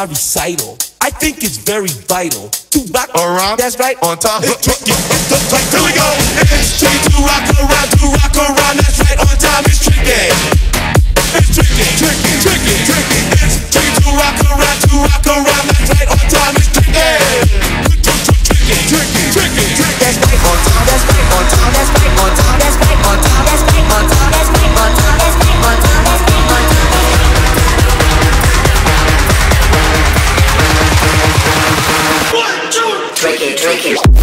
my recital. I think it's very vital to rock around. That's right, on time. It's tricky, it's the place. Here we go. It's tricky to rock around, That's right, on time. It's tricky. It's tricky, tricky. It's tricky to rock around, That's right, on time. It's tricky. Tricky. That's right, on time. That's right, on time. That's right, on time. That's right, on time. That's right, on time. That's right, on time. That's right, on time. That's right, on time. Tricky, tricky. Tricky.